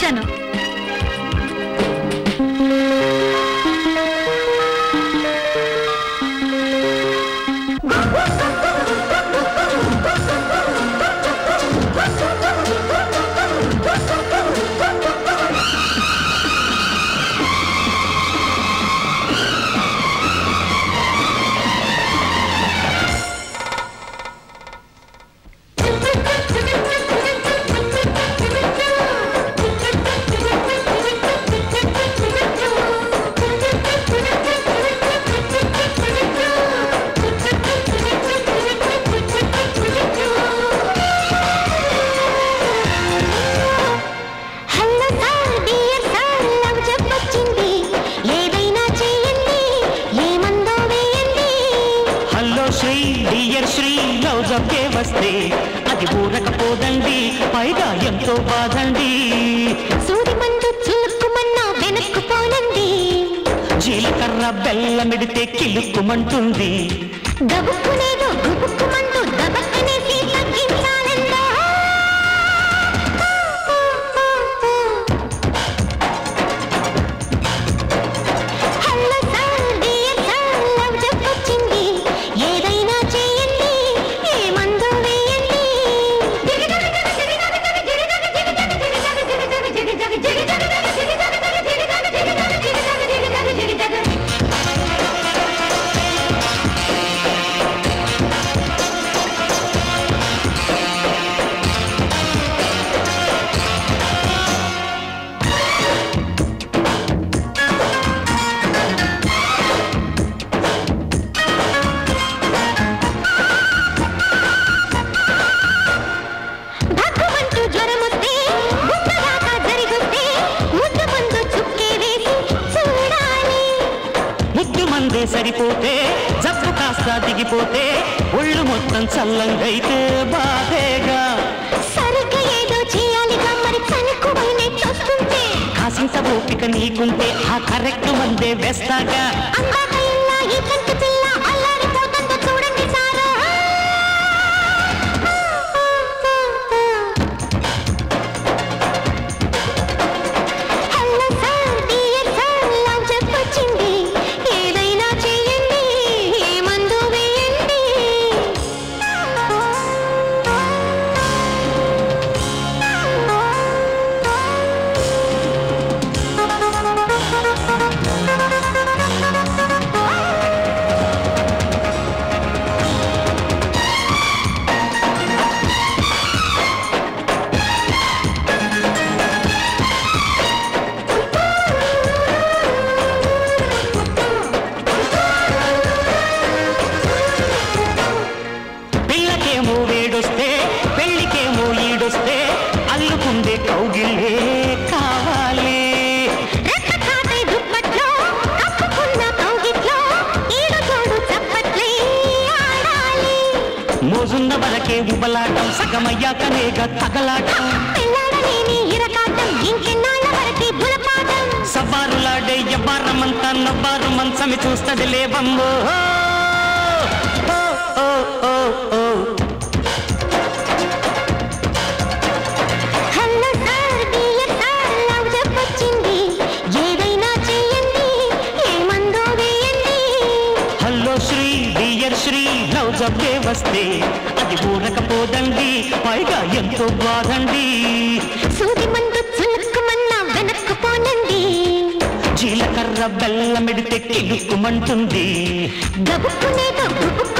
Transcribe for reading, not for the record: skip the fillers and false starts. వచ్చాను. జీలకర్ర బెల్లమిడితే కిలుక్కుమంటుంది.